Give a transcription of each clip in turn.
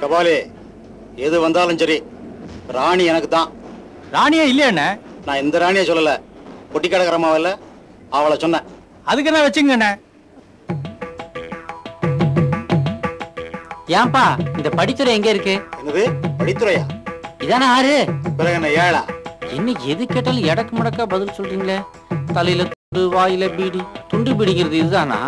Kabale, எது வந்தாலும் சரி ராணி எனக்கு தான். ராணியே இல்லையேண்ணே. நான் இந்த ராணியை சொல்லல. பொட்டிக்கடகரமாவ இல்ல. அவளை சொன்னேன். அதுக்கு என்ன வெச்சீங்கண்ணே? ஏம்பா இந்த படித்துறை எங்க இருக்கு? என்னது? படித்துறையா? இதானே ஆறு. பிறகு என்ன ஏழா? இன்னைக்கு எது கேட்டாலும் எடக்கு முடக்கா பதில் சொல்றீங்களே. தலையில துண்டு வாயில பீடி. துண்டு பிடிக்கிறது இதுதானா?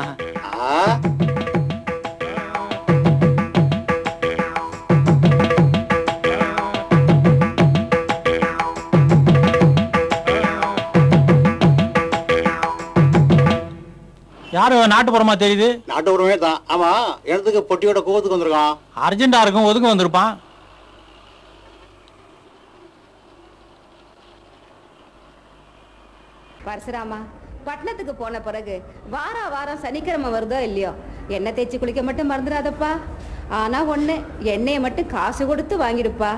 யாரு நாட்டுப்புறமா தெரியுது? நாட்டுப்புறமே தான். ஆமா, இடத்துக்கு பொட்டியோட கோவத்துக்கு வந்திருக்கான். அர்ஜென்டா இருக்கும், ஒதுக்கு வந்திருப்பான். பரசுராமா, பட்டணத்துக்கு போன பிறகு வார வாரம் சனிக்கிழமை வருதோ இல்லையோ எண்ணெய் தேய்ச்சி குளிக்க மட்டும் மறந்துடாதப்பா. ஆனா ஒண்ணு, எண்ணெயை மட்டும் காசு கொடுத்து வாங்கிடுப்பா.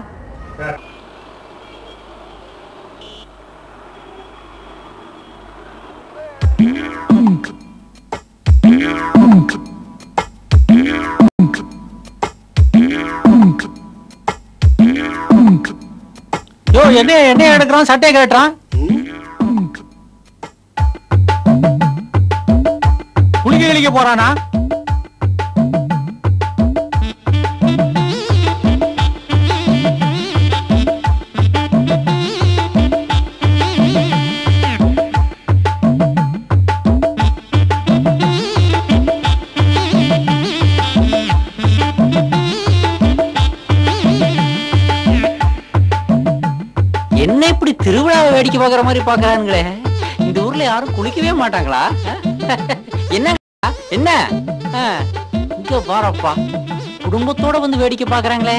என்ன என்ன எடுக்கிறான்? சட்டையை கேட்டுறான். குளிக்க கிளிக்க போறானா? திருவிழாவை வேடிக்கை பார்க்குற மாதிரி பார்க்குறாங்களே. இந்த ஊர்ல யாரும் குளிக்கவே மாட்டாங்களா? என்ன என்ன இங்க பாரப்பா, குடும்பத்தோட வந்து வேடிக்கை பார்க்குறாங்களே.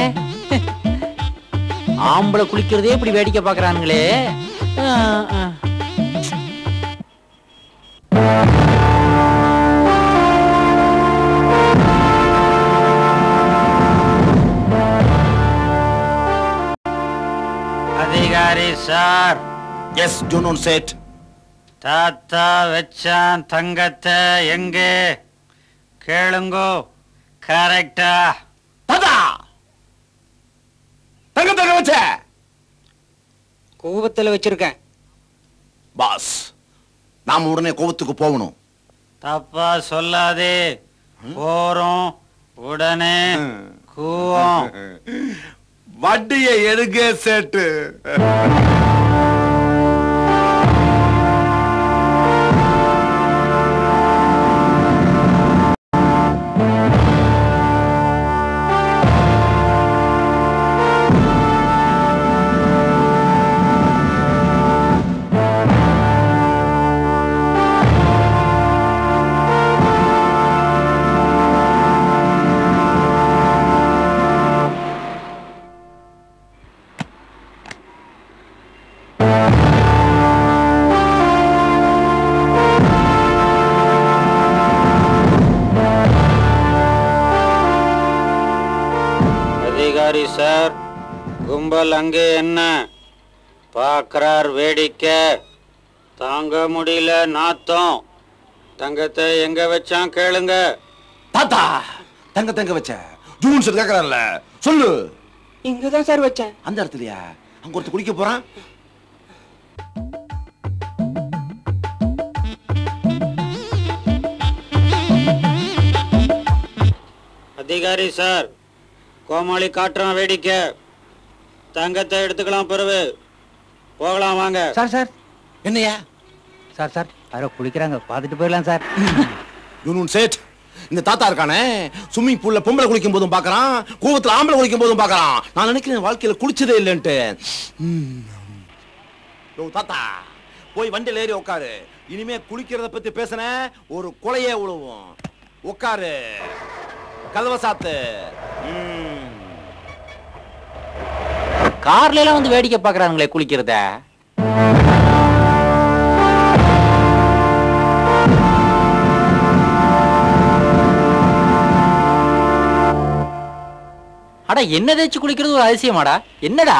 ஆம்பளை குளிக்கிறதே இப்படி வேடிக்கை பார்க்குறாங்களே. சார். எஸ், ஜூனூன் சேட். தாத்தா வச்சான் தங்கத்தை எங்கே கேளுங்கோ. கரெக்டா தாத்தா தங்கத்தை வச்ச கோபத்தில் வச்சிருக்கேன் பாஸ். நாம உடனே கோபத்துக்கு போகணும். தப்பா சொல்லாதே. போறோம் உடனே கூவோம். வட்டியை எடுக்க சேட்டு. சார், கும்பல் அங்கே என்ன பார்க்கறார்? வேடிக்கை தாங்க முடியல நாத்தம். தங்கத்தை எங்க வச்சான் கேளுங்க. தாத்தா தங்கத்தை வச்ச ஜூன் சார் கேக்குறான்ல, சொல்லு. இங்கதான் சார் வச்சேன். அந்த இடத்துலயா? அங்க ஒருத்தர் குளிக்க போறான். அதிகாரி சார், கோமாளி காட்டுறான் வேடிக்கை. தங்கத்தை எடுத்துக்கலாம் பிறகு போகலாம் வாங்க. சார் சார் என்னையா? சார் சார் யாரோ குளிக்கிறாங்க, பார்த்துட்டு போயிடலாம் சார். யூனூன் சேட், இந்த தாத்தா இருக்கானே ஸ்விம்மிங் பூல்ல பொம்பளை குளிக்கும் போதும் பார்க்கறான், கூவத்துல ஆம்பளை குளிக்கும் போதும் பார்க்கறான். நான் நினைக்கிறேன் வாழ்க்கையில குளிச்சதே இல்லைன்ட்டு. தாத்தா போய் வண்டியில் ஏறி உட்காரு. இனிமே குளிக்கிறத பத்தி பேசின ஒரு கொலையே உழுவும். உட்காரு, கதவை சாத்து. கார்ல எல்லாம் வந்து வேடிக்கை பாக்குறாங்களே குளிக்கிறத. அட என்ன தேய்ச்சி குளிக்கிறது ஒரு அதிசயமாடா. என்னடா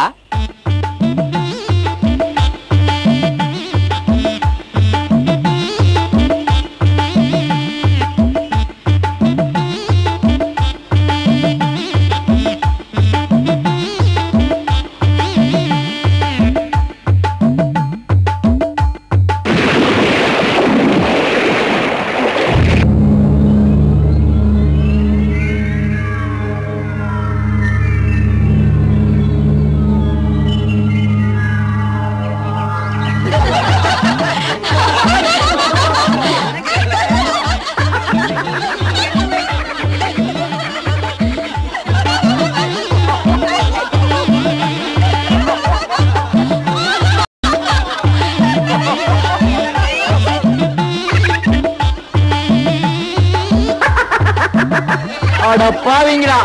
போவீங்களா?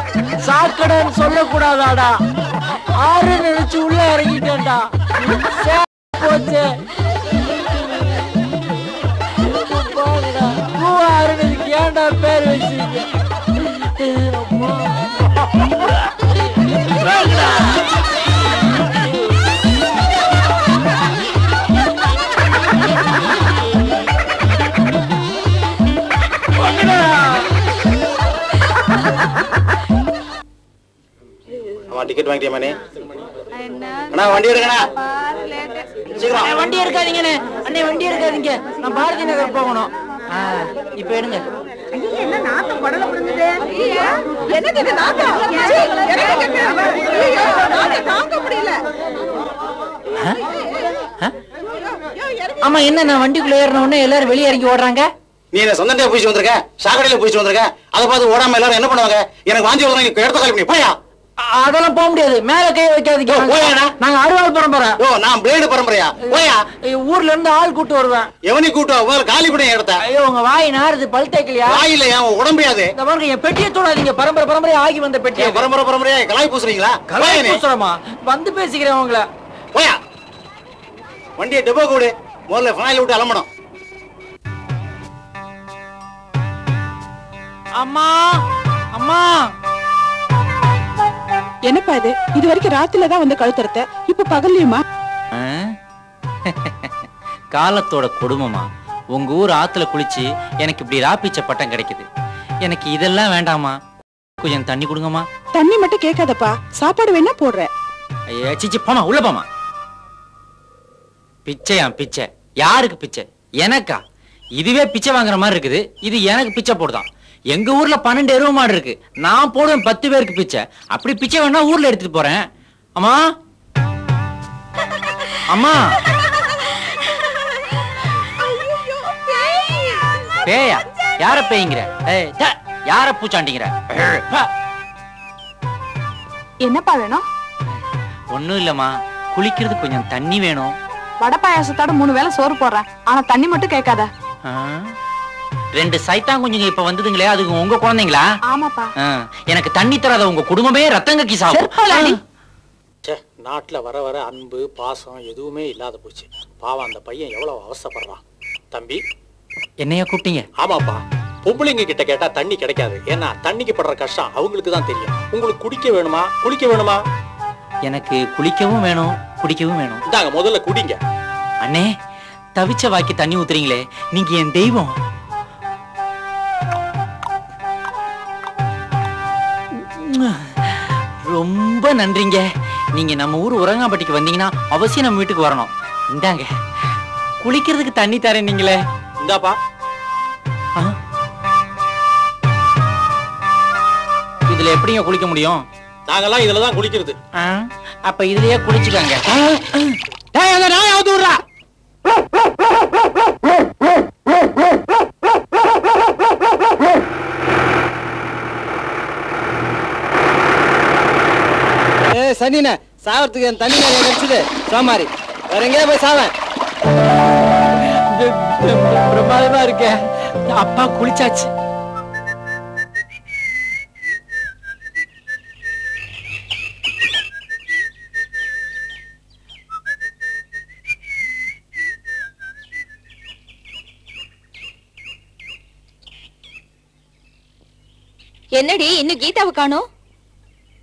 சாக்கடைன்னு சொல்லக்கூடாதாடா, ஆறு நினைச்சு உள்ள இறங்கிட்டேன்டா, போச்சு பூவாறுனதுக்கு ஏன்டா பேர் வச்சுங்க. டிக்கெட் வாங்கிட்டியா மணி? அண்ணா வண்டி எடுங்கண்ணா, சீக்கிரம் வண்டி எடுக்காதீங்க அண்ணே, வண்டி எடுக்காதீங்க, நான் பாரதி நகர் போகணும். இப்ப எடுங்க. என்ன நாத்தம் படல புரிஞ்சுதே? எனக்கு இது நாத்தம் தாங்க முடியல. ஆமா என்ன, நான் வண்டிக்குள்ள ஏறின உடனே எல்லாரும் வெளியே இறங்கி ஓடுறாங்க. நீ என்ன சொந்தத்தையா பூச்சி வந்திருக்க, சாக்கடையில பூச்சி வந்திருக்க, அதை பார்த்து ஓடாம எல்லாரும் என்ன பண்ணுவாங்க? எனக்கு வாஞ்சி வருவாங்க, எடுத்து கால் பண்ணி போயா. அதெல்லாம் போக முடியாது, மேல கை வைக்காதீங்க. நாங்க அறுவாள் பரம்பரை, நான் பிளேடு பரம்பரையா? ஊர்ல இருந்து ஆள் கூட்டு வருவேன். எவனி கூட்டு காலி கூட எடுத்த? ஐயோ உங்க வாய் நாறுது, பல் தேக்கலையா? வாயில ஏன் உடம்பையாது? என் பெட்டியை தோணாதீங்க, பரம்பரை பரம்பரையா ஆகி வந்த பெட்டியை பரம்பரை பரம்பரையா கலாய் பூசுறீங்களா? கலாய் பூசுறமா வந்து பேசிக்கிறேன் உங்களை. போயா வண்டியை டெபோ கூடு, முதல்ல ஃபனாயில விட்டு அலம்பணும். அம்மா அம்மா என்னப்பா இது? இது வரைக்கும் ராத்திரில தான் வந்து கழுத்துறத, இப்ப பகல்லையுமா? காலத்தோட கொடுமமா, உங்க ஊர் ஆத்துல குளிச்சு எனக்கு இப்படி ராப்பிச்ச பட்டம் கிடைக்குது. எனக்கு இதெல்லாம் வேண்டாமா, கொஞ்சம் தண்ணி கொடுங்கம்மா. தண்ணி மட்டும் கேட்காதப்பா, சாப்பாடு வேணா போடுறேன். சிச்சி போமா, உள்ள போமா. பிச்சையா பிச்சை? யாருக்கு பிச்சை? எனக்கா? இதுவே பிச்சை வாங்குற மாதிரி இருக்குது, இது எனக்கு பிச்சை போடுதான். எங்க ஊர்ல 12 எருவு மாடு இருக்கு, நான் போடுவேன் 10 பேருக்கு பிச்சை. அப்படி பிச்சை வேணா ஊர்ல எடுத்துட்டு போறேன். அம்மா அம்மா பேயா? யார பேய்ங்கிற? யார பூச்சாண்டிங்கிற? என்னப்பா வேணும்? ஒண்ணும் இல்லம்மா, குளிக்கிறது கொஞ்சம் தண்ணி வேணும். வடை பாயாசத்தோட 3 வேளை சோறு போடுறேன், ஆனா தண்ணி மட்டும் கேட்காத. 2 சைத்தான் குஞ்சுங்க இப்ப வந்ததுங்களே, அதுக்கு உங்க குழந்தைங்களா? ஆமாப்பா. எனக்கு தண்ணி தராத உங்க குடும்பமே ரத்தங்க கிசாவும். நாட்டுல வர வர அன்பு பாசம் எதுவுமே இல்லாத போச்சு. பாவம் அந்த பையன் எவ்வளவு அவசரப்படுறான். தம்பி என்னையா கூப்பிட்டீங்க? ஆமாப்பா, பொம்பளைங்க கிட்ட கேட்டா தண்ணி கிடைக்காது, ஏன்னா தண்ணிக்கு படுற கஷ்டம் அவங்களுக்கு தான் தெரியும். உங்களுக்கு குடிக்க வேணுமா குளிக்க வேணுமா? எனக்கு குளிக்கவும் வேணும் குடிக்கவும் வேணும். இந்தாங்க முதல்ல குடிங்க. அண்ணே தவிச்ச வாக்கி தண்ணி ஊத்துறீங்களே, நீங்க என் தெய்வம். ரொம்ப நன்றிங்க, நீங்க நம்ம ஊர் உரங்காம்பட்டிக்கு வந்தீங்கன்னா அவசியம் நம்ம வீட்டுக்கு வரணும். இந்தாங்க குளிக்கிறதுக்கு தண்ணி தரேன். நீங்களே இந்தாப்பா. இதுல எப்படிங்க குளிக்க முடியும்? நாங்கெல்லாம் இதுலதான் குளிக்கிறது. அப்ப இதுலயே குளிச்சுக்காங்க. சனின சாவறதுக்கு என் தண்ணி நிறைய கிடைச்சது, சோமாரி வேற எங்கேயா போய் சாவேன். பிரமாதமா இருக்க அப்பா, குளிச்சாச்சு. என்னடி இன்னும் கீதாவை காணோம்?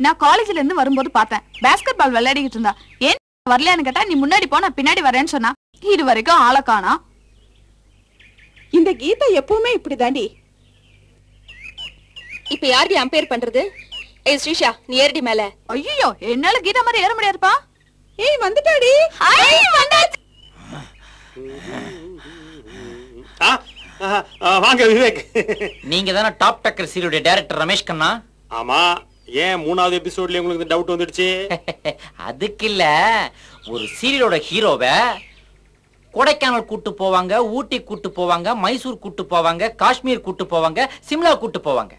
நான் காலேஜ்ல இருந்து வரும்போது பார்த்தேன், பேஸ்கெட் பால் விளையாடிக்கிட்டு இருந்தா. ஏன் வரலையான்னு கேட்டா, நீ முன்னாடி போனா பின்னாடி வரேன்னு சொன்னா. இது வரைக்கும் ஆளை காணா. இந்த கீதா எப்பவுமே இப்படி தாண்டி. இப்ப யாரு அம்பேர் பண்றது? ஏய் ஸ்ரீஷா நீ ஏறடி மேல. ஐயோ என்னால கீதா மாதிரி ஏற முடியாதுப்பா. ஏய் வந்துட்டாடி. ஐய் வந்தாச்சு. வாங்க விவேக். நீங்க தான டாப் டக்கர் சீரியோட டைரக்டர் ரமேஷ் கண்ணா? ஆமா. ஏன் 3வது எபிசோட்ல உங்களுக்கு டவுட் வந்துருச்சு? அதுக்கு இல்ல, ஒரு சீரியலோட ஹீரோவை கொடைக்கானல் கூட்டு போவாங்க, ஊட்டி கூட்டு போவாங்க, மைசூர் கூட்டு போவாங்க, காஷ்மீர் கூட்டு போவாங்க, சிம்லா கூட்டு போவாங்க.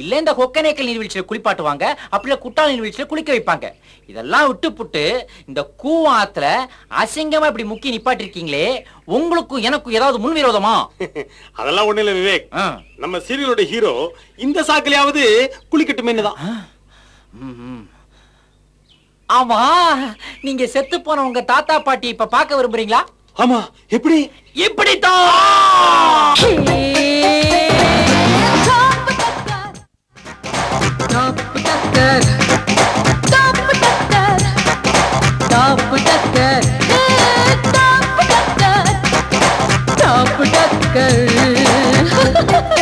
இல்ல இந்த கொக்கனைக்கல் நீர்வீழ்ச்சியில குளிப்பாட்டுவாங்க, அப்படியே குட்டால் நீர்வீழ்ச்சியில குளிக்க வைப்பாங்க. இதெல்லாம் விட்டு புட்டு இந்த கூவாத்துல அசிங்கமா இப்படி முக்கி நிப்பாட்டிருக்கீங்களே, உங்களுக்கும் எனக்கும் ஏதாவது முன்விரோதமா? அதெல்லாம் ஒண்ணு இல்ல விவேக், நம்ம சீரியலோட ஹீரோ இந்த சாக்கிலையாவது குளிக்கட்டுமேன்னுதான். ஆமா, நீங்க செத்து போன உங்க தாத்தா பாட்டி இப்ப பாக்க விரும்புறீங்களா? ஆமா, எப்படி இப்படித்தான். Top Tucker, Top Tucker, Top Tucker, Top Tucker, Top Tucker.